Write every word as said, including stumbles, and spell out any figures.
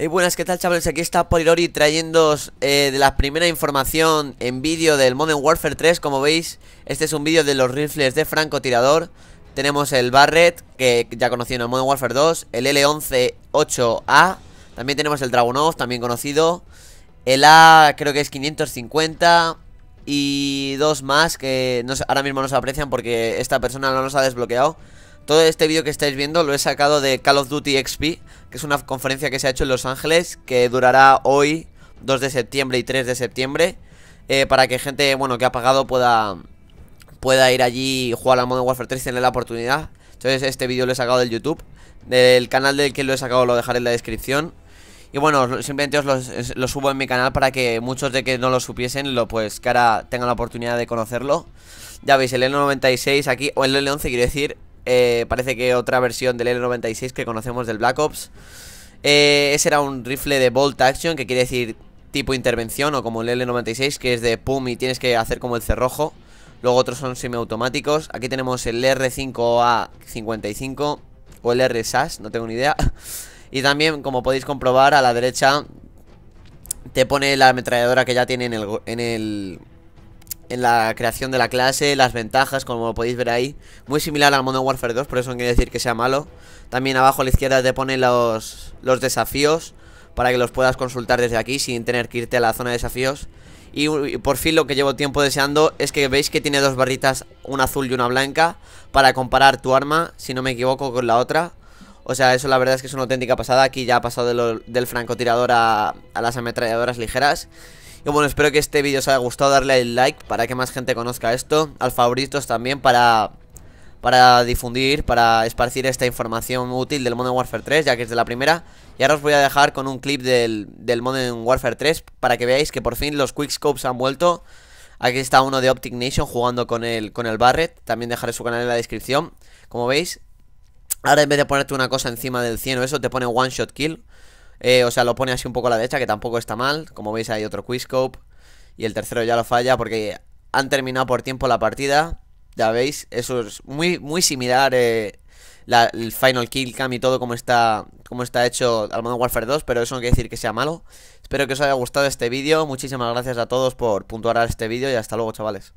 Hey, buenas, ¿qué tal, chavales? Aquí está Polirori trayéndoos eh, de la primera información en vídeo del Modern Warfare tres. Como veis, este es un vídeo de los rifles de francotirador. Tenemos el Barret, que ya conocí en el Modern Warfare dos, el L once ocho A, también tenemos el Dragunov, también conocido, el A creo que es quinientos cincuenta y dos más que no, ahora mismo no se aprecian porque esta persona no nos ha desbloqueado. Todo este vídeo que estáis viendo lo he sacado de Call of Duty X P, que es una conferencia que se ha hecho en Los Ángeles, que durará hoy, dos de septiembre y tres de septiembre, eh, para que gente, bueno, que ha pagado pueda, pueda ir allí y jugar al Modern Warfare tres y tener la oportunidad. Entonces este vídeo lo he sacado del YouTube, del canal del que lo he sacado lo dejaré en la descripción. Y bueno, simplemente os lo los subo en mi canal para que muchos de que no lo supiesen, lo, pues que ahora tengan la oportunidad de conocerlo. Ya veis, el L noventa y seis aquí, o el L once quiero decir. Eh, parece que otra versión del L noventa y seis que conocemos del Black Ops. eh, Ese era un rifle de bolt action, que quiere decir tipo intervención, o como el L noventa y seis, que es de pum y tienes que hacer como el cerrojo. Luego otros son semiautomáticos. Aquí tenemos el R cinco A cincuenta y cinco o el R S A S, no tengo ni idea. Y también, como podéis comprobar, a la derecha te pone la ametralladora que ya tiene en el... En el En la creación de la clase, las ventajas, como podéis ver ahí. Muy similar al Modern Warfare dos, por eso no quiere decir que sea malo. También abajo a la izquierda te pone los, los desafíos, para que los puedas consultar desde aquí sin tener que irte a la zona de desafíos. Y, y por fin, lo que llevo tiempo deseando es que veis que tiene dos barritas, una azul y una blanca, para comparar tu arma, si no me equivoco, con la otra. O sea, eso la verdad es que es una auténtica pasada. Aquí ya ha pasado de lo, del francotirador a, a las ametralladoras ligeras. Y bueno, espero que este vídeo os haya gustado, darle el like para que más gente conozca esto, al favoritos también para, para difundir, para esparcir esta información útil del Modern Warfare tres, ya que es de la primera. Y ahora os voy a dejar con un clip del, del Modern Warfare tres para que veáis que por fin los quickscopes han vuelto. Aquí está uno de Optic Nation jugando con el, con el Barret, también dejaré su canal en la descripción, como veis. Ahora, en vez de ponerte una cosa encima del cien o eso, te pone one shot kill. Eh, o sea, lo pone así un poco a la derecha, que tampoco está mal. Como veis, hay otro quickscope. Y el tercero ya lo falla porque han terminado por tiempo la partida. Ya veis, eso es muy, muy similar, eh, la, el final kill cam y todo como está, como está hecho al Modern Warfare dos. Pero eso no quiere decir que sea malo. Espero que os haya gustado este vídeo. Muchísimas gracias a todos por puntuar este vídeo. Y hasta luego, chavales.